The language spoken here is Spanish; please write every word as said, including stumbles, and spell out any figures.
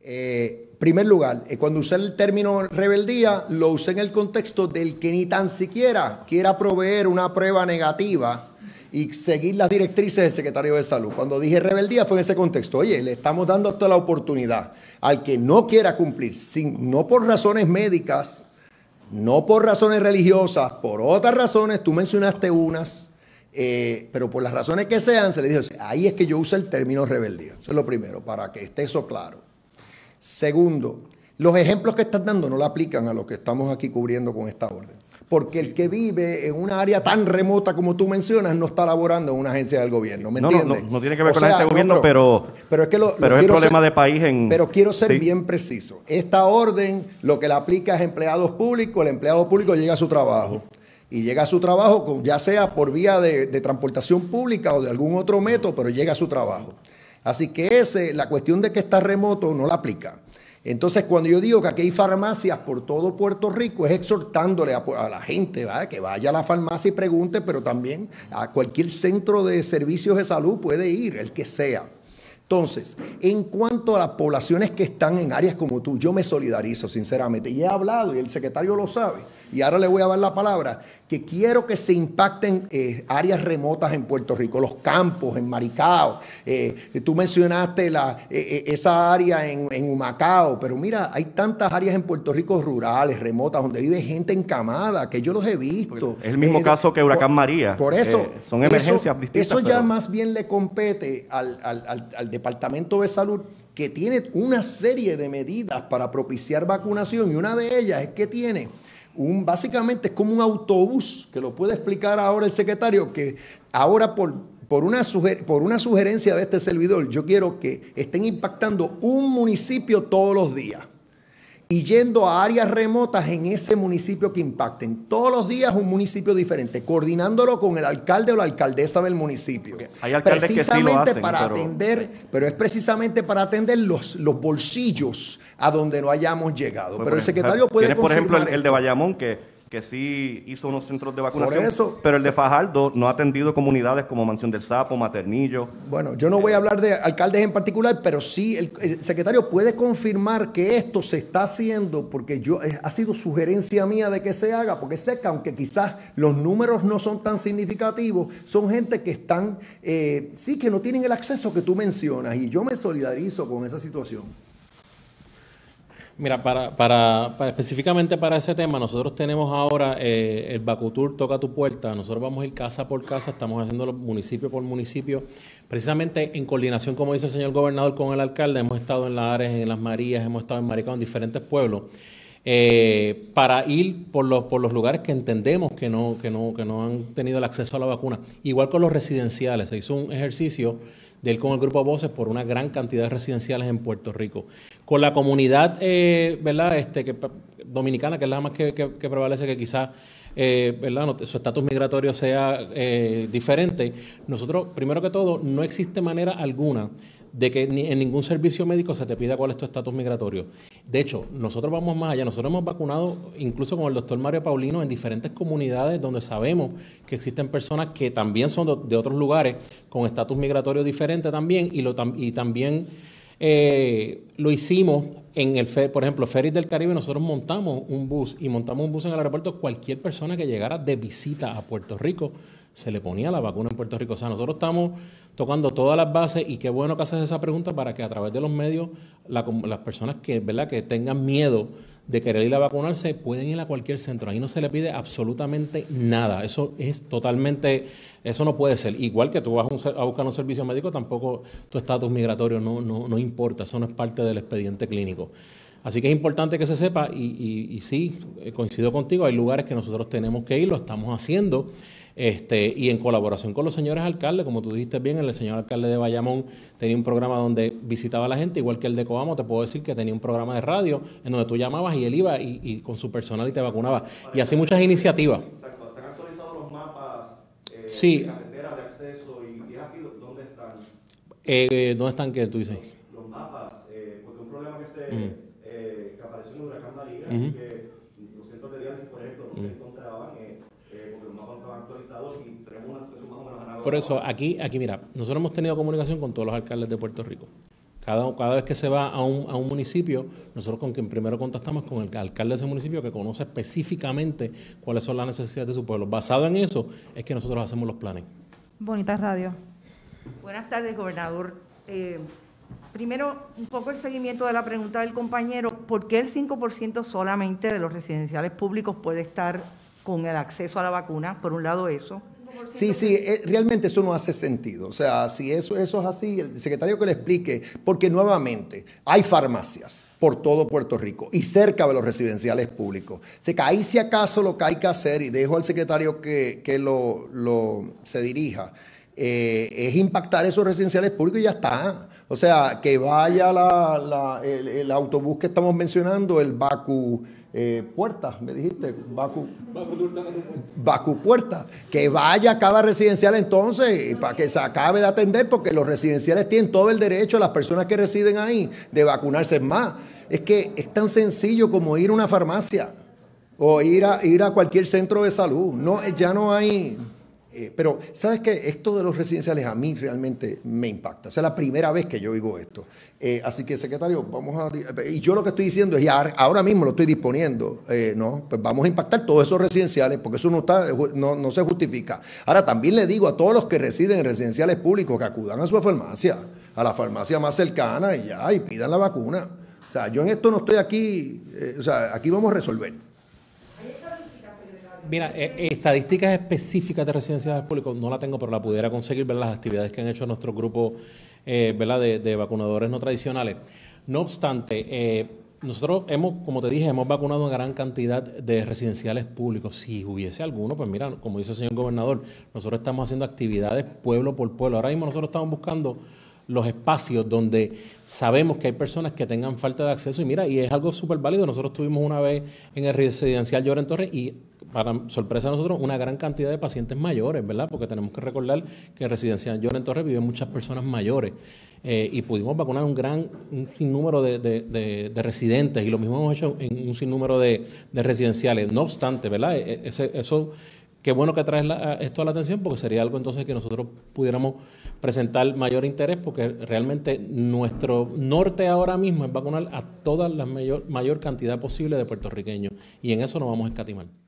Eh, primer lugar, eh, cuando usé el término rebeldía, lo usé en el contexto del que ni tan siquiera quiera proveer una prueba negativa y seguir las directrices del secretario de Salud. Cuando dije rebeldía fue en ese contexto. Oye, le estamos dando hasta la oportunidad al que no quiera cumplir, sin, no por razones médicas, no por razones religiosas, por otras razones, tú mencionaste unas, eh, pero por las razones que sean, se le dijo, ahí es que yo uso el término rebeldía. Eso es lo primero, para que esté eso claro. Segundo, los ejemplos que estás dando no le aplican a lo que estamos aquí cubriendo con esta orden. Porque el que vive en una área tan remota como tú mencionas no está laborando en una agencia del gobierno, ¿me entiendes? No, no, no tiene que ver o con sea, este no, gobierno, pero, pero es, que lo, pero lo es el problema ser, de país. En, pero quiero ser ¿sí? bien preciso. Esta orden lo que le aplica es empleados públicos. El empleado público llega a su trabajo y llega a su trabajo con, ya sea por vía de, de transportación pública o de algún otro método, pero llega a su trabajo. Así que ese, la cuestión de que está remoto no la aplica. Entonces, cuando yo digo que aquí hay farmacias por todo Puerto Rico, es exhortándole a, a la gente, ¿verdad?, que vaya a la farmacia y pregunte, pero también a cualquier centro de servicios de salud puede ir, el que sea. Entonces, en cuanto a las poblaciones que están en áreas como tú, yo me solidarizo, sinceramente, y he hablado, y el secretario lo sabe, y ahora le voy a dar la palabra, que quiero que se impacten eh, áreas remotas en Puerto Rico, los campos, en Maricao, eh, tú mencionaste la, eh, esa área en, en Humacao, pero mira, hay tantas áreas en Puerto Rico rurales, remotas, donde vive gente encamada, que yo los he visto. Es el mismo eh, caso que Huracán por, María. Por eso, eh, son emergencias eso, distintas. Eso ya pero... más bien le compete al, al, al, al Departamento de Salud, que tiene una serie de medidas para propiciar vacunación, y una de ellas es que tiene un, básicamente es como un autobús, que lo puede explicar ahora el secretario, que ahora por, por, una suger, por una sugerencia de este servidor, yo quiero que estén impactando un municipio todos los días y yendo a áreas remotas en ese municipio que impacten. Todos los días un municipio diferente, coordinándolo con el alcalde o la alcaldesa del municipio. Okay. Hay alcaldes que sí lo hacen, para pero... atender, pero es precisamente para atender los, los bolsillos a donde no hayamos llegado. Pues pero el secretario ejemplo, puede confirmar. Por ejemplo, el, el de Bayamón, que, que sí hizo unos centros de vacunación, eso, pero el de Fajardo no ha atendido comunidades como Mansión del Sapo, Maternillo. Bueno, yo no voy a hablar de alcaldes en particular, pero sí el, el secretario puede confirmar que esto se está haciendo, porque yo ha sido sugerencia mía de que se haga, porque sé que aunque quizás los números no son tan significativos, son gente que están, eh, sí que no tienen el acceso que tú mencionas, y yo me solidarizo con esa situación. Mira, para, para, para específicamente para ese tema, nosotros tenemos ahora eh, el VacuTour Toca tu Puerta. Nosotros vamos a ir casa por casa, estamos haciéndolo municipio por municipio. Precisamente en coordinación, como dice el señor gobernador, con el alcalde, hemos estado en Lares, en Las Marías, hemos estado en Maricao, en diferentes pueblos, eh, para ir por los, por los lugares que entendemos que no, que, no, que no han tenido el acceso a la vacuna. Igual con los residenciales, se hizo un ejercicio de él con el Grupo Voces por una gran cantidad de residenciales en Puerto Rico. Con la comunidad eh, ¿verdad? Este, que, dominicana, que es la más que, que, que prevalece, que quizás eh, ¿verdad? No, su estatus migratorio sea eh, diferente, nosotros, primero que todo, no existe manera alguna de que ni en ningún servicio médico se te pida cuál es tu estatus migratorio. De hecho, nosotros vamos más allá. Nosotros hemos vacunado incluso con el doctor Mario Paulino en diferentes comunidades donde sabemos que existen personas que también son de otros lugares con estatus migratorio diferente también, y, lo, y también eh, lo hicimos en el, por ejemplo, Ferries del Caribe. Nosotros montamos un bus y montamos un bus en el aeropuerto. Cualquier persona que llegara de visita a Puerto Rico se le ponía la vacuna en Puerto Rico. O sea, nosotros estamos tocando todas las bases, y qué bueno que haces esa pregunta para que a través de los medios la, las personas que, ¿verdad?, que tengan miedo de querer ir a vacunarse pueden ir a cualquier centro. Ahí no se le pide absolutamente nada. Eso es totalmente, eso no puede ser. Igual que tú vas a buscar un servicio médico, tampoco tu estatus migratorio no, no, no importa. Eso no es parte del expediente clínico. Así que es importante que se sepa, y, y, y sí, coincido contigo, hay lugares que nosotros tenemos que ir, lo estamos haciendo. Este, y en colaboración con los señores alcaldes, como tú dijiste bien, el señor alcalde de Bayamón tenía un programa donde visitaba a la gente, igual que el de Coamo, te puedo decir que tenía un programa de radio en donde tú llamabas y él iba y, y con su personal y te vacunaba. Y así muchas iniciativas. Exacto, ¿están actualizados los mapas eh, sí. de carreteras de acceso? Y si es así, ¿dónde están? Eh, ¿Dónde están qué tú dices? Los, los mapas, eh, porque un problema que, se, mm. eh, que apareció en el Huracán María, mm -hmm. que los centros de diálisis, por ejemplo, no mm. se encontraban. Eh, Por eso, aquí, aquí mira, nosotros hemos tenido comunicación con todos los alcaldes de Puerto Rico. Cada, cada vez que se va a un, a un municipio, nosotros con quien primero contactamos con el alcalde de ese municipio que conoce específicamente cuáles son las necesidades de su pueblo. Basado en eso es que nosotros hacemos los planes. Bonitas Radio. Buenas tardes, gobernador. Eh, primero, un poco el seguimiento de la pregunta del compañero. ¿Por qué el cinco por ciento solamente de los residenciales públicos puede estar con el acceso a la vacuna? Por un lado eso. Sí, sí, realmente eso no hace sentido. O sea, si eso, eso es así, el secretario que le explique, porque nuevamente hay farmacias por todo Puerto Rico y cerca de los residenciales públicos. Se cae si acaso lo que hay que hacer, y dejo al secretario que, que lo, lo, se dirija, eh, es impactar esos residenciales públicos y ya está. O sea, que vaya la, la, el, el autobús que estamos mencionando, el Vacu... Eh, puertas, me dijiste, Vacu, Vacu Puertas, que vaya a cada residencial entonces para que se acabe de atender, porque los residenciales tienen todo el derecho, las personas que residen ahí, de vacunarse más. Es que es tan sencillo como ir a una farmacia o ir a, ir a cualquier centro de salud. No, ya no hay... Eh, pero, ¿sabes qué? Esto de los residenciales a mí realmente me impacta. O sea, la primera vez que yo oigo esto. Eh, así que, secretario, vamos a... Y yo lo que estoy diciendo es, ya ahora mismo lo estoy disponiendo, eh, ¿no? Pues vamos a impactar todos esos residenciales, porque eso no, está, no, no se justifica. Ahora, también le digo a todos los que residen en residenciales públicos que acudan a su farmacia, a la farmacia más cercana, y ya, y pidan la vacuna. O sea, yo en esto no estoy aquí... Eh, o sea, aquí vamos a resolver. Mira, estadísticas específicas de residenciales públicos no la tengo, pero la pudiera conseguir ver las actividades que han hecho nuestro grupo eh, ¿verdad? De, de vacunadores no tradicionales. No obstante, eh, nosotros hemos, como te dije, hemos vacunado una gran cantidad de residenciales públicos. Si hubiese alguno, pues mira, como dice el señor gobernador, nosotros estamos haciendo actividades pueblo por pueblo. Ahora mismo nosotros estamos buscando los espacios donde sabemos que hay personas que tengan falta de acceso y mira, y es algo súper válido. Nosotros tuvimos una vez en el residencial Lloréns Torres y para sorpresa de nosotros una gran cantidad de pacientes mayores, ¿verdad? Porque tenemos que recordar que el residencial Lloréns Torres viven muchas personas mayores eh, y pudimos vacunar un gran un sinnúmero de, de, de, de residentes y lo mismo hemos hecho en un sinnúmero de, de residenciales. No obstante, ¿verdad? Ese, eso... Qué bueno que traes la, esto a la atención porque sería algo entonces que nosotros pudiéramos presentar mayor interés porque realmente nuestro norte ahora mismo es vacunar a toda la mayor, mayor cantidad posible de puertorriqueños y en eso no vamos a escatimar.